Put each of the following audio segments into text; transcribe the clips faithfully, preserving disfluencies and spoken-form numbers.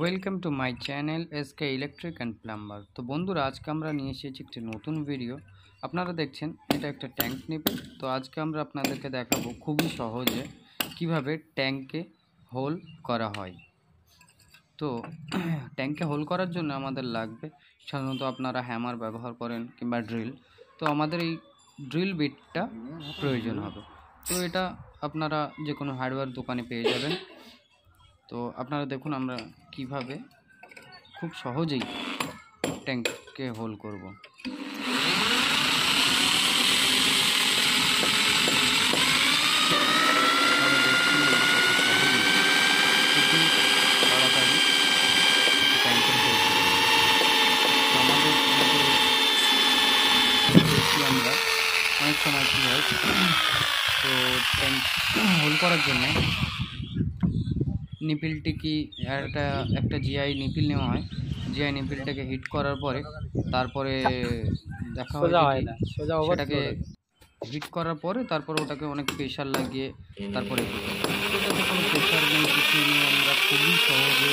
Welcome to my channel SK electric and plumber. तो बंधुरा आज के आमरा निये एसेछि एकटी नतून भिडियो। आपनारा देखछेन एटा एकटा टैंक नेबेन। तो आज के आमरा आपनादेरके देखाबो खूबई सहजे किभाबे टैंके होल करा हय। तो टैंके होल करार जोन्नो आमादेर लागबे साधारणत आपनारा हैमार व्यवहार करें किंबा ड्रिल। तो आमादेर एई ड्रिल बिटटा प्रयोजन हबे। तो एटा आपनारा जे कोनो हार्डवेयर दोकाने पेये जाबेन। तो अपनारा देखुन आमरा किभाबे खूब सहजेई टैंक के होल करब। अनेक समय की है तो टैंक होल करार जोन्नो निपिलटी की एक जिआई निपिल नेওয়া হয়। जिआई निपिलटाके हिट करार परे तारपरे देखा হয় সোজা ওভারটাকে হিট करार परे তারপর ওটাকে অনেক প্রেসার লাগিয়ে তারপরে এটাতে কোনো প্রেসার নেই কিছু নেই। আমরা খুবই সহজে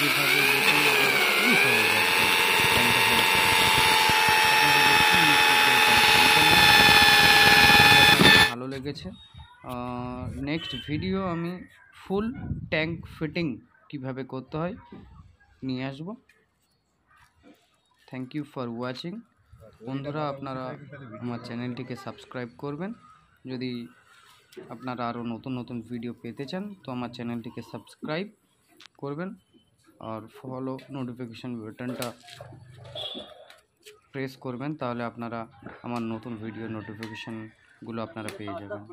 যেভাবে ভালো লেগেছে। नेक्स्ट भिडियो आमी फुल टैंक फिटिंग किभाबे करते हैं निये आसबो। Thank you for watching. बंधुरा आपनारा आमार चैनलटिके सबस्क्राइब करबेन। यदि आपनारा आरो नतून नतून भिडियो पेते चान तो आमार चैनलटिके सबस्क्राइब करबेन और फलो नोटिफिकेशन बटनटा प्रेस करबेन। ताहले आपनारा आमार नतून भिडियो नोटिफिकेशनगुलो आपनारा पेये जाबेन।